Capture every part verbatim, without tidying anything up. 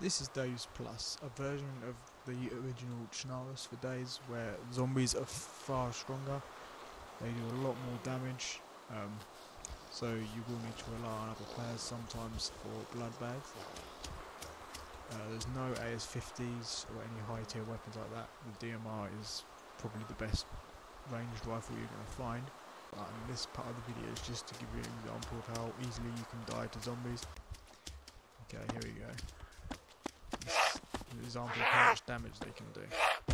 This is Days Plus, a version of the original Chernarus for Days, where zombies are far stronger, they do a lot more damage, um, so you will need to rely on other players sometimes for blood bags. Uh, there's no A S fifties or any high tier weapons like that. The D M R is probably the best ranged rifle you're going to find. Uh, and this part of the video is just to give you an example of how easily you can die to zombies. Okay, here we go. An example of how much damage they can do.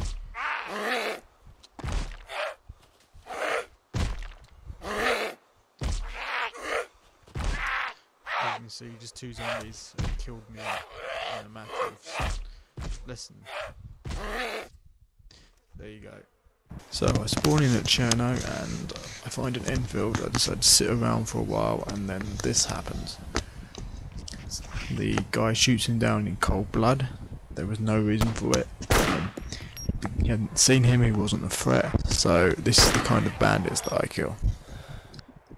As you can see, just two zombies have killed me in a matter of less than. There you go. So I spawn in at Cherno and I find an Enfield. I decide to sit around for a while, and then this happens. The guy shoots him down in cold blood. There was no reason for it. Um, you hadn't seen him, he wasn't a threat. So this is the kind of bandits that I kill.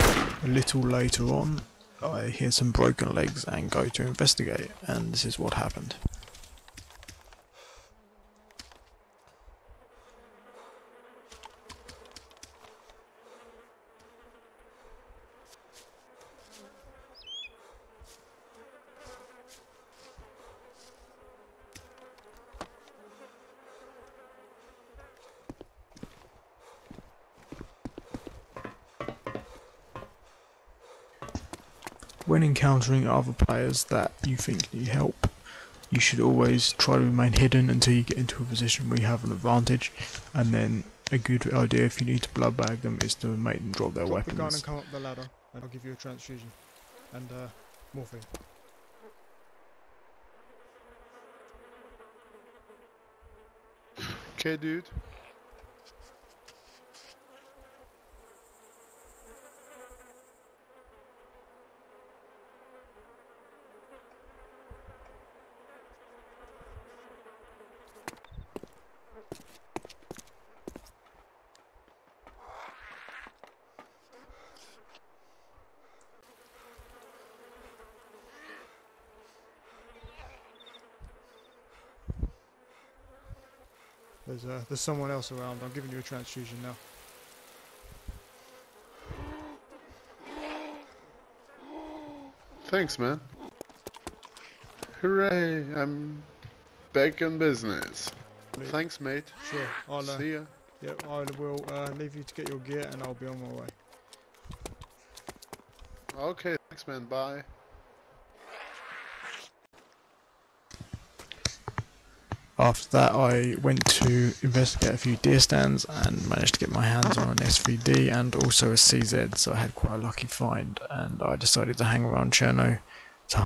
A little later on, I hear some broken legs and go to investigate, and this is what happened. When encountering other players that you think need help, you should always try to remain hidden until you get into a position where you have an advantage, and then a good idea if you need to blood bag them is to make them drop their drop weapons. The gun and come up the ladder, and I'll give you a transfusion and uh, morphine. Okay, dude. There's, uh, there's someone else around. I'm giving you a transfusion now. Thanks, man. Hooray, I'm back in business. Please. Thanks, mate. Sure, I'll, uh, see ya. Yep, I will uh, leave you to get your gear and I'll be on my way. Okay, thanks, man. Bye. After that, I went to investigate a few deer stands and managed to get my hands on an S V D and also a C Z, so I had quite a lucky find, and I decided to hang around Cherno to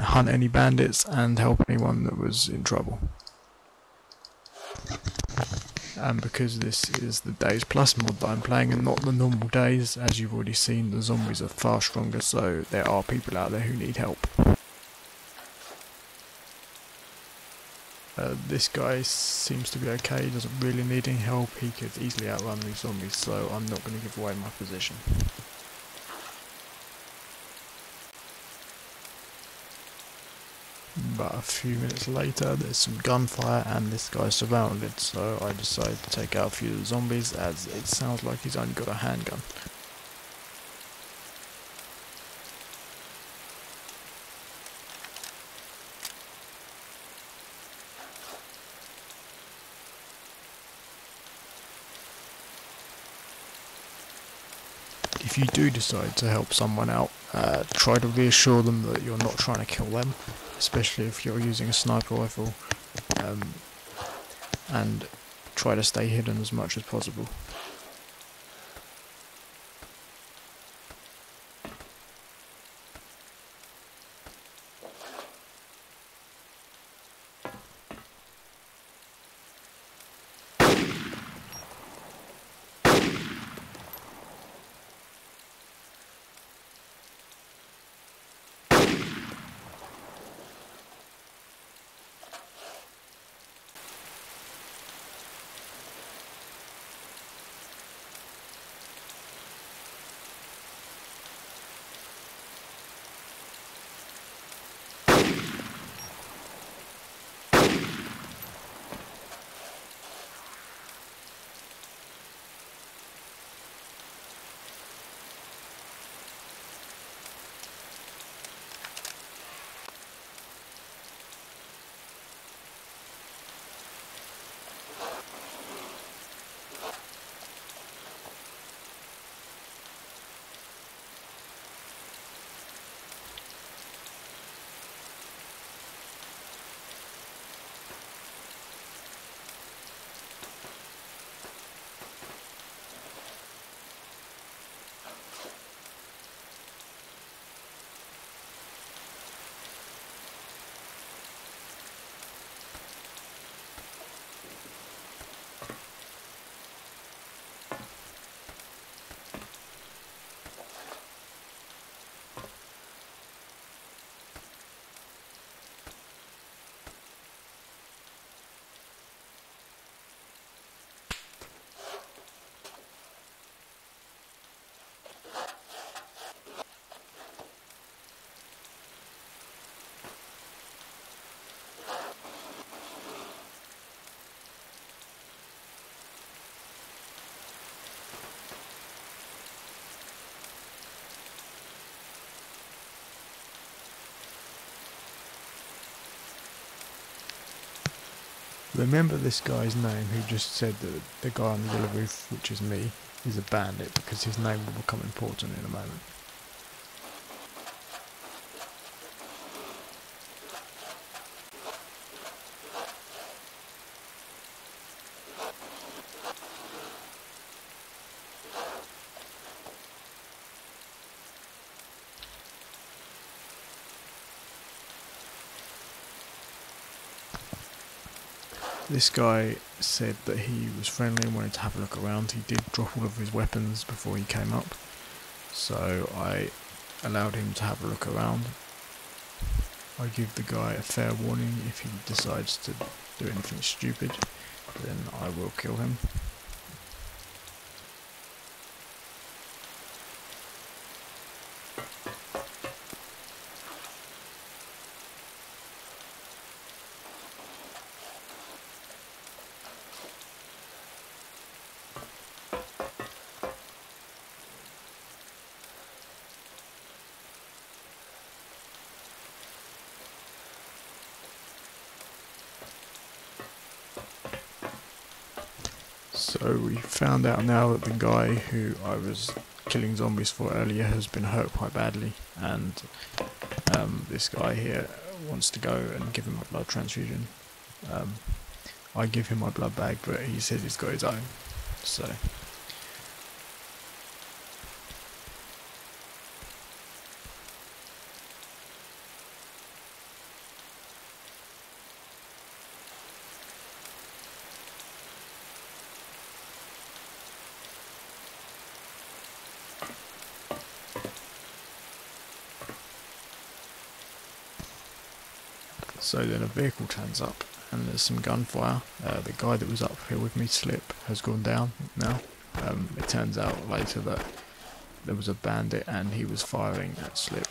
hunt any bandits and help anyone that was in trouble. And because this is the Days Plus mod that I'm playing and not the normal Days, as you've already seen, the zombies are far stronger, so there are people out there who need help. Uh, this guy seems to be okay, he doesn't really need any help, he could easily outrun these zombies, so I'm not going to give away my position. But a few minutes later there's some gunfire and this guy's surrounded, so I decided to take out a few of the zombies as it sounds like he's only got a handgun. If you do decide to help someone out, uh, try to reassure them that you're not trying to kill them, especially if you're using a sniper rifle, um, and try to stay hidden as much as possible. Remember this guy's name who just said that the guy on the yellow roof, which is me, is a bandit, because his name will become important in a moment. This guy said that he was friendly and wanted to have a look around. He did drop all of his weapons before he came up, so I allowed him to have a look around. I give the guy a fair warning. If he decides to do anything stupid, then I will kill him. So we found out now that the guy who I was killing zombies for earlier has been hurt quite badly, and um, this guy here wants to go and give him a blood transfusion. Um, I give him my blood bag, but he says he's got his own, so... So then a vehicle turns up and there's some gunfire. Uh, the guy that was up here with me, Slip, has gone down now. Um, it turns out later that there was a bandit and he was firing at Slip.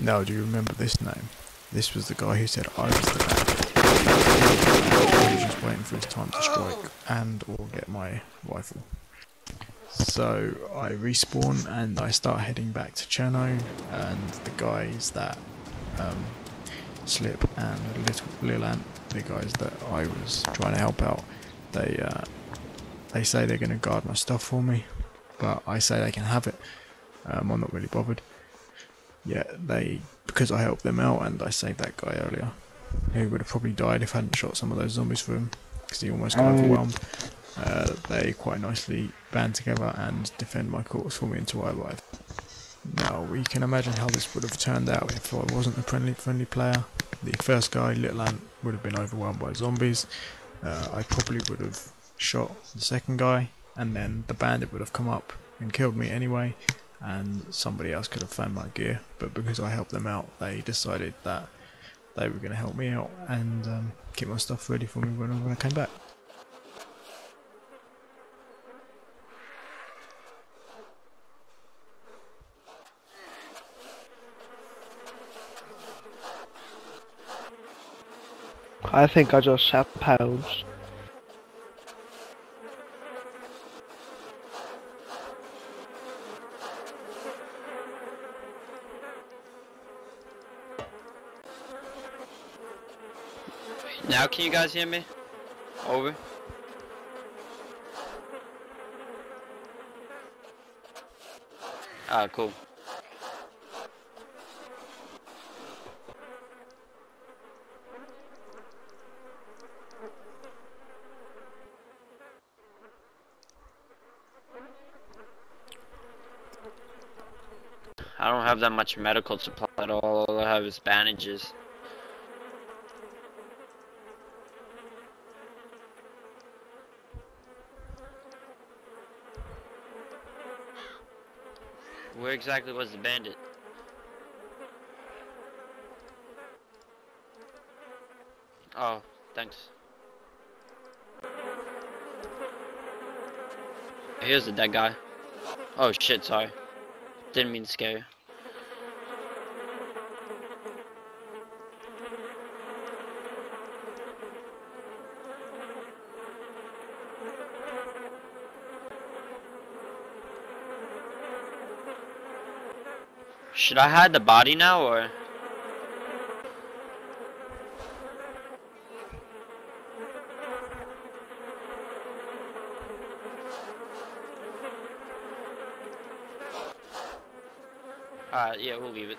Now, do you remember this name? This was the guy who said I was the man. He was just waiting for his time to strike and or get my rifle. So I respawn and I start heading back to Cherno, and the guys that um, Slip and Little, Little Ant, the guys that I was trying to help out, they uh, they say they're going to guard my stuff for me, but I say they can have it. Um, I'm not really bothered. Yeah, they, because I helped them out and I saved that guy earlier, who would have probably died if I hadn't shot some of those zombies for him, because he almost got overwhelmed. Uh, they quite nicely band together and defend my corpse for me until I arrive. Now, we can imagine how this would have turned out if I wasn't a friendly, friendly player. The first guy, Little Ant, would have been overwhelmed by zombies. Uh, I probably would have shot the second guy, and then the bandit would have come up and killed me anyway, and somebody else could have found my gear, but because I helped them out, they decided that they were going to help me out and um, keep my stuff ready for me when I came back. I think I just sat pounds. Now can you guys hear me? Over. Ah, cool. I don't have that much medical supply at all. All I have is bandages. Where exactly was the bandit? Oh, thanks. Here's the dead guy. Oh shit, sorry. Didn't mean to scare you. Should I hide the body now, or? Uh, yeah, we'll leave it.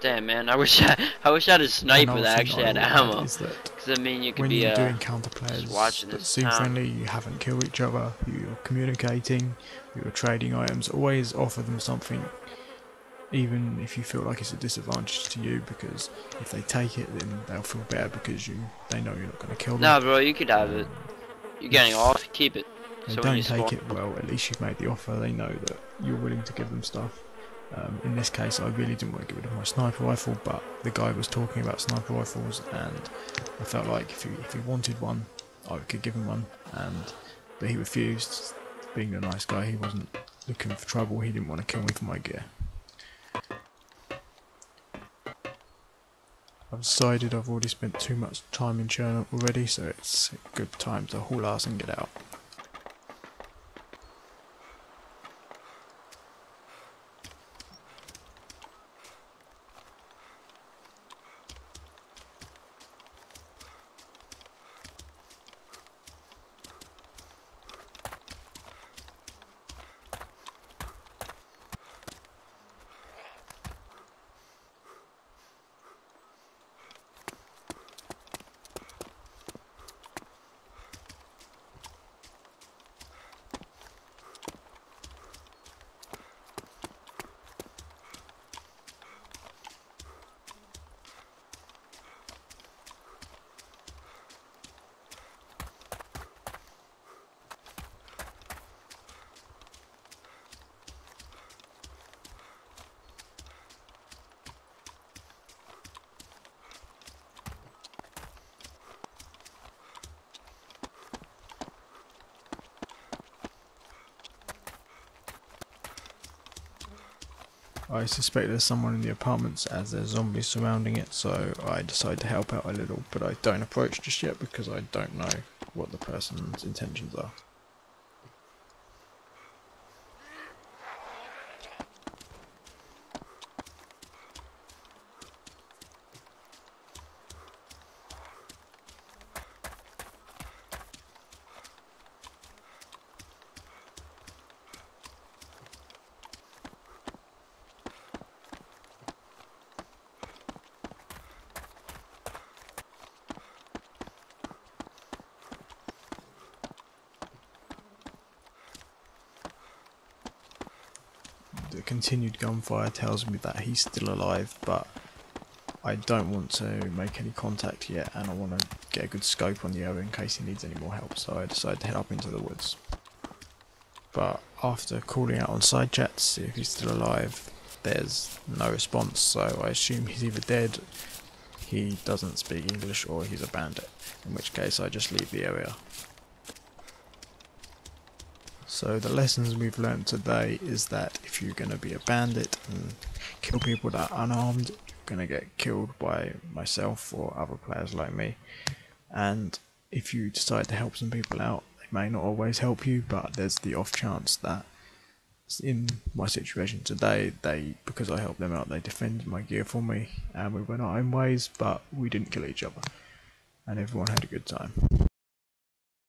Damn, man, I wish I, I wish I had a sniper that actually had ammo. Because I mean, you could be uh, doing counterplays, just watching this. Seem friendly. You haven't killed each other. You're communicating. You're trading items. Always offer them something, even if you feel like it's a disadvantage to you. Because if they take it, then they'll feel bad because you they know you're not going to kill them. No, bro, you could have it. You're getting off. Keep it. They so don't take it well, at least you've made the offer, they know that you're willing to give them stuff. Um, in this case, I really didn't want to get rid of my sniper rifle, but the guy was talking about sniper rifles, and I felt like if he, if he wanted one, I could give him one, and but he refused. Being a nice guy, he wasn't looking for trouble, he didn't want to kill me for my gear. I've decided I've already spent too much time in Chernobyl already, so it's a good time to haul ass and get out. I suspect there's someone in the apartments as there's zombies surrounding it, so I decide to help out a little, but I don't approach just yet because I don't know what the person's intentions are. The continued gunfire tells me that he's still alive, but I don't want to make any contact yet, and I want to get a good scope on the area in case he needs any more help, so I decide to head up into the woods. But after calling out on side chat to see if he's still alive, there's no response, so I assume he's either dead, he doesn't speak English, or he's a bandit, in which case I just leave the area. So the lessons we've learned today is that if you're going to be a bandit and kill people that are unarmed, you're going to get killed by myself or other players like me. And if you decide to help some people out, they may not always help you, but there's the off chance that in my situation today, they because I helped them out, they defended my gear for me, and we went our own ways, but we didn't kill each other. And everyone had a good time.